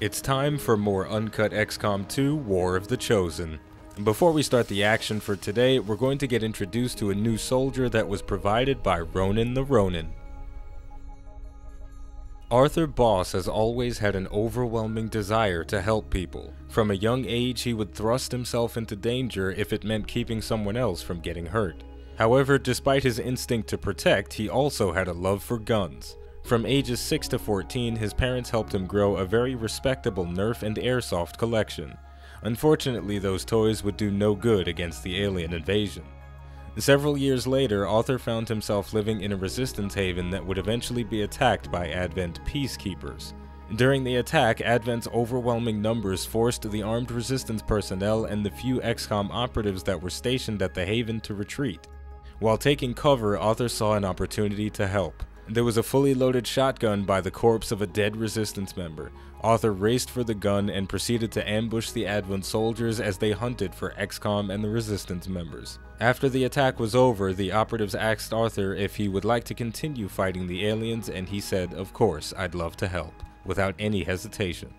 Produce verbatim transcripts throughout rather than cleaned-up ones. It's time for more uncut X COM two War of the Chosen. And before we start the action for today, we're going to get introduced to a new soldier that was provided by Ronin the Ronin. Arthur Boss has always had an overwhelming desire to help people. From a young age, he would thrust himself into danger if it meant keeping someone else from getting hurt. However, despite his instinct to protect, he also had a love for guns. From ages six to fourteen, his parents helped him grow a very respectable Nerf and Airsoft collection. Unfortunately, those toys would do no good against the alien invasion. Several years later, Arthur found himself living in a resistance haven that would eventually be attacked by Advent peacekeepers. During the attack, Advent's overwhelming numbers forced the armed resistance personnel and the few X COM operatives that were stationed at the haven to retreat. While taking cover, Arthur saw an opportunity to help. There was a fully loaded shotgun by the corpse of a dead resistance member. Arthur raced for the gun and proceeded to ambush the Advent soldiers as they hunted for X COM and the resistance members. After the attack was over, the operatives asked Arthur if he would like to continue fighting the aliens, and he said, "Of course, I'd love to help," without any hesitation.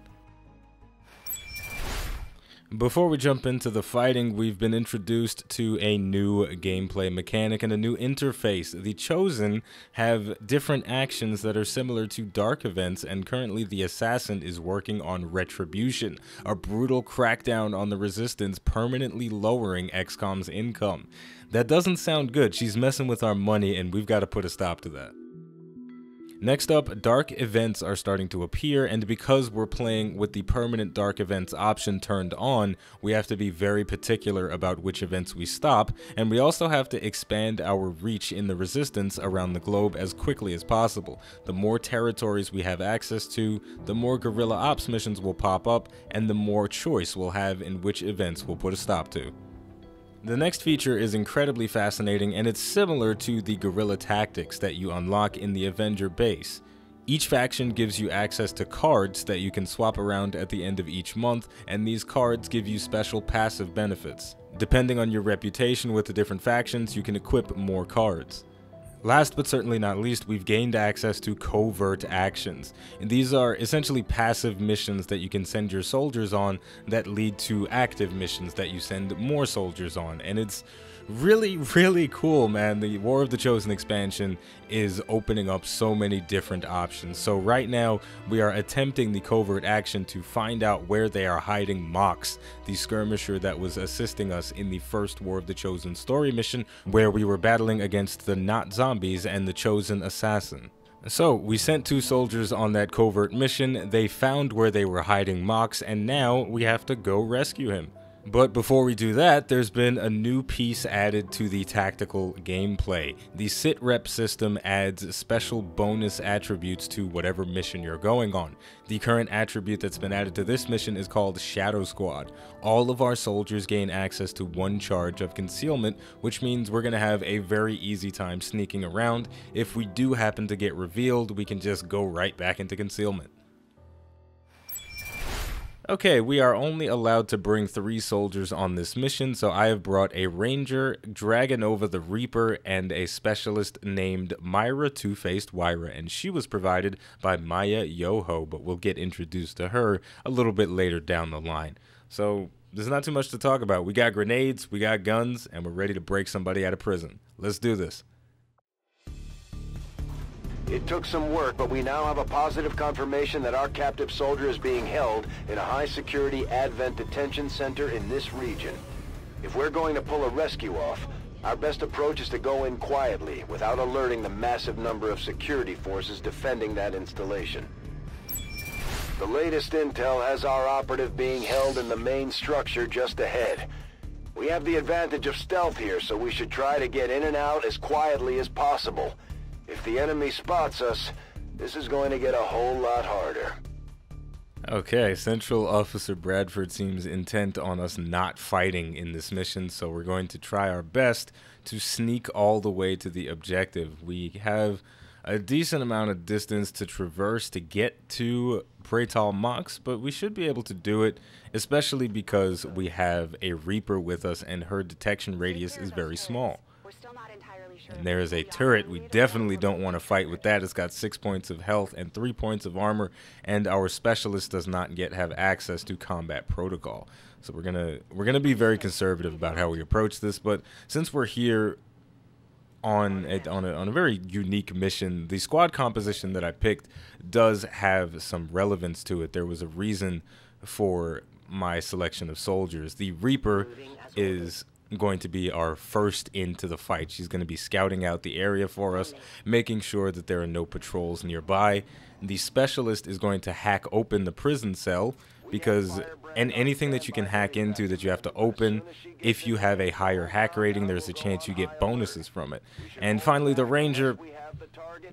Before we jump into the fighting, we've been introduced to a new gameplay mechanic and a new interface. The Chosen have different actions that are similar to dark events, and currently the Assassin is working on Retribution, a brutal crackdown on the resistance, permanently lowering X COM's income. That doesn't sound good. She's messing with our money, and we've got to put a stop to that. Next up, dark events are starting to appear, and because we're playing with the permanent dark events option turned on, we have to be very particular about which events we stop, and we also have to expand our reach in the resistance around the globe as quickly as possible. The more territories we have access to, the more guerrilla ops missions will pop up, and the more choice we'll have in which events we'll put a stop to. The next feature is incredibly fascinating, and it's similar to the guerrilla tactics that you unlock in the Avenger base. Each faction gives you access to cards that you can swap around at the end of each month, and these cards give you special passive benefits. Depending on your reputation with the different factions, you can equip more cards. Last but certainly not least, we've gained access to covert actions. And these are essentially passive missions that you can send your soldiers on that lead to active missions that you send more soldiers on. And it's really, really cool, man. The War of the Chosen expansion is opening up so many different options. So right now, we are attempting the covert action to find out where they are hiding Mox, the skirmisher that was assisting us in the first War of the Chosen story mission, where we were battling against the not zombies and the Chosen Assassin. So, we sent two soldiers on that covert mission, they found where they were hiding Mox, and now we have to go rescue him. But before we do that, there's been a new piece added to the tactical gameplay. The sitrep system adds special bonus attributes to whatever mission you're going on. The current attribute that's been added to this mission is called Shadow Squad. All of our soldiers gain access to one charge of concealment, which means we're going to have a very easy time sneaking around. If we do happen to get revealed, we can just go right back into concealment. Okay, we are only allowed to bring three soldiers on this mission, so I have brought a Ranger, Dragunova the Reaper, and a specialist named Myra Two-Faced Wyra, and she was provided by Maya Yoho, but we'll get introduced to her a little bit later down the line. So, there's not too much to talk about. We got grenades, we got guns, and we're ready to break somebody out of prison. Let's do this. It took some work, but we now have a positive confirmation that our captive soldier is being held in a high-security Advent detention center in this region. If we're going to pull a rescue off, our best approach is to go in quietly without alerting the massive number of security forces defending that installation. The latest intel has our operative being held in the main structure just ahead. We have the advantage of stealth here, so we should try to get in and out as quietly as possible. If the enemy spots us, this is going to get a whole lot harder. Okay, Central Officer Bradford seems intent on us not fighting in this mission, so we're going to try our best to sneak all the way to the objective. We have a decent amount of distance to traverse to get to Praetal Mox, but we should be able to do it, especially because we have a Reaper with us and her detection radius is very small. And there is a turret. We definitely don't want to fight with that. It's got six points of health and three points of armor, and our specialist does not yet have access to combat protocol. So we're gonna we're gonna be very conservative about how we approach this. But since we're here on a, on a, on a very unique mission, the squad composition that I picked does have some relevance to it. There was a reason for my selection of soldiers. The Reaper is going to be our first into the fight. She's going to be scouting out the area for us, making sure that there are no patrols nearby. The specialist is going to hack open the prison cell, because and anything that you can hack into that you have to open, if you have a higher hack rating, there's a chance you get bonuses from it. And finally, the Ranger.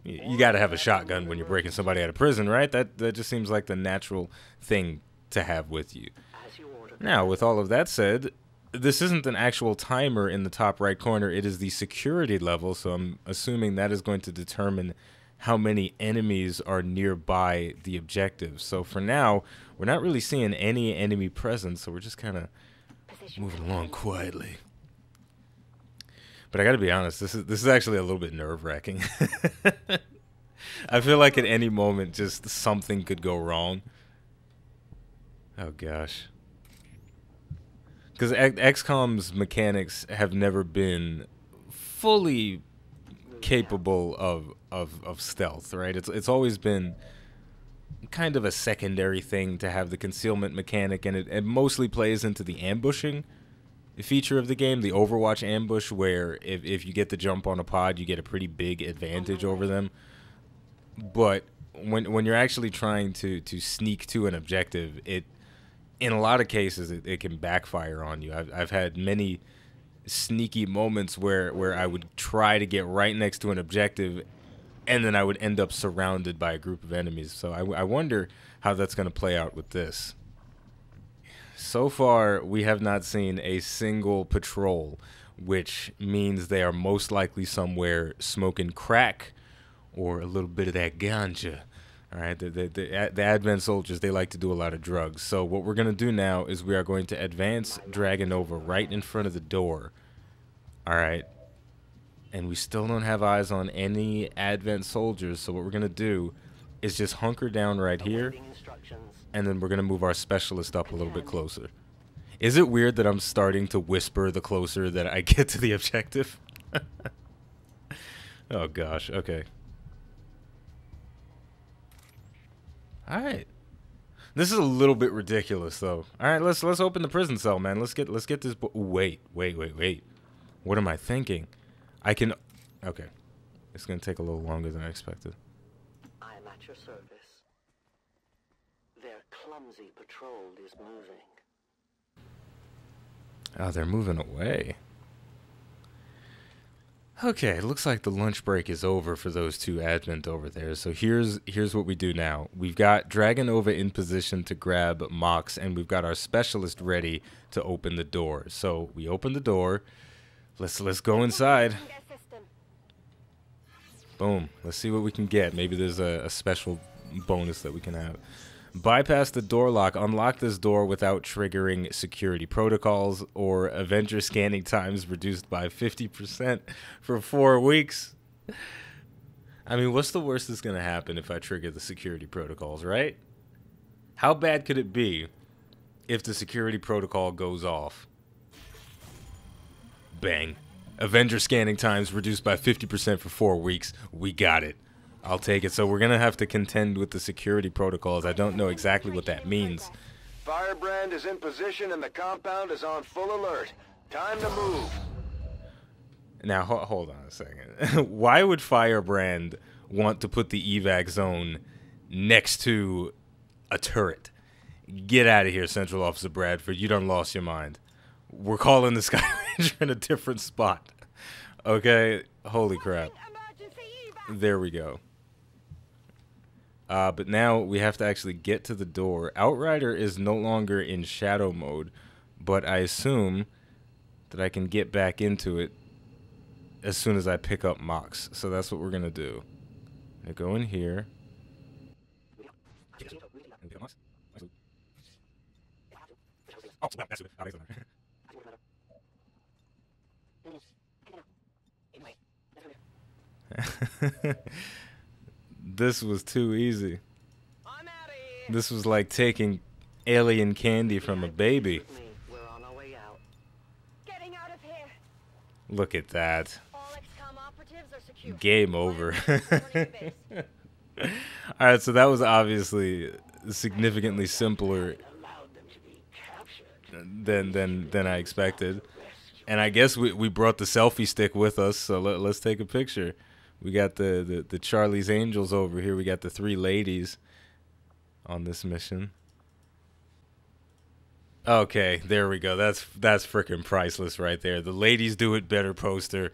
You got to have a shotgun when you're breaking somebody out of prison, right? That, that just seems like the natural thing to have with you. Now, with all of that said, this isn't an actual timer in the top right corner. It is the security level, so I'm assuming that is going to determine how many enemies are nearby the objective. So for now, we're not really seeing any enemy presence, so we're just kind of moving along quietly. But I got to be honest, this is this is actually a little bit nerve-wracking. I feel like at any moment, just something could go wrong. Oh, gosh. Because X COM's mechanics have never been fully capable of, of of stealth, right? It's it's always been kind of a secondary thing to have the concealment mechanic, and it, it mostly plays into the ambushing feature of the game, the Overwatch ambush, where if, if you get the jump on a pod, you get a pretty big advantage over them. But when when you're actually trying to, to sneak to an objective, it... in a lot of cases, it, it can backfire on you. I've, I've had many sneaky moments where, where I would try to get right next to an objective, and then I would end up surrounded by a group of enemies. So I, I wonder how that's going to play out with this. So far, we have not seen a single patrol, which means they are most likely somewhere smoking crack or a little bit of that ganja. All right, the, the, the, the Advent soldiers, they like to do a lot of drugs. So what we're going to do now is we are going to advance Dragunova right in front of the door. All right. And we still don't have eyes on any Advent soldiers. So what we're going to do is just hunker down right here. And then we're going to move our specialist up a little bit closer. Is it weird that I'm starting to whisper the closer that I get to the objective? Oh, gosh. Okay. All right, this is a little bit ridiculous though. All right, let's let's open the prison cell, man. Let's get let's get this. Bo wait, wait, wait, wait. What am I thinking? I can. Okay, it's gonna take a little longer than I expected. I'm at your service. Their clumsy patrol is moving. Oh, they're moving away. Okay, it looks like the lunch break is over for those two Advent over there. So here's here's what we do now. We've got Dragunova in position to grab Mox, and we've got our specialist ready to open the door. So we open the door. Let's let's go inside. Boom. Let's see what we can get. Maybe there's a, a special bonus that we can have. Bypass the door lock. Unlock this door without triggering security protocols or Avenger scanning times reduced by fifty percent for four weeks. I mean, what's the worst that's going to happen if I trigger the security protocols, right? How bad could it be if the security protocol goes off? Bang. Avenger scanning times reduced by fifty percent for four weeks. We got it. I'll take it. So we're going to have to contend with the security protocols. I don't know exactly what that means. Firebrand is in position and the compound is on full alert. Time to move. Now, ho hold on a second. Why would Firebrand want to put the evac zone next to a turret? Get out of here, Central Officer Bradford. You done lost your mind. We're calling the Sky Ranger in a different spot. Okay? Holy crap. There we go. Uh, but now we have to actually get to the door. Outrider is no longer in shadow mode, but I assume that I can get back into it as soon as I pick up Mox. So that's what we're going to do. I'm going to go in here. This was too easy. I'm out of here. This was like taking alien candy from a baby. We're on our way out. Getting out of here. Look at that. All X COM operatives are secure. Game over. All right, so that was obviously significantly simpler than than than I expected. And I guess we we brought the selfie stick with us, so let, let's take a picture. We got the, the the Charlie's Angels over here. We got the three ladies on this mission. Okay, there we go. That's that's freaking priceless right there. The ladies do it better poster.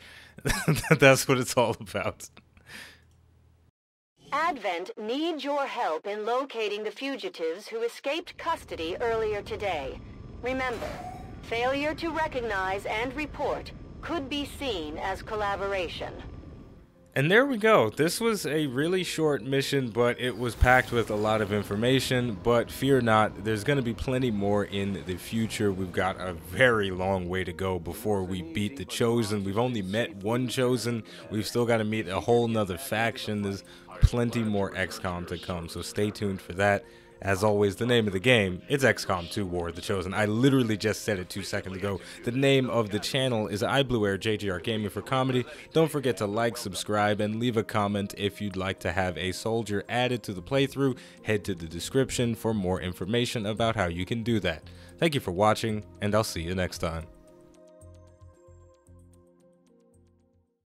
That's what it's all about. Advent needs your help in locating the fugitives who escaped custody earlier today. Remember, failure to recognize and report could be seen as collaboration. And there we go. This was a really short mission, but it was packed with a lot of information. But fear not, there's going to be plenty more in the future. We've got a very long way to go before we beat the Chosen. We've only met one Chosen. We've still got to meet a whole nother faction. There's plenty more X COM to come, so stay tuned for that. As always, the name of the game, it's X COM two War of the Chosen. I literally just said it two seconds ago. The name of the channel is iBluairJGR Gaming for Comedy. Don't forget to like, subscribe, and leave a comment if you'd like to have a soldier added to the playthrough. Head to the description for more information about how you can do that. Thank you for watching, and I'll see you next time.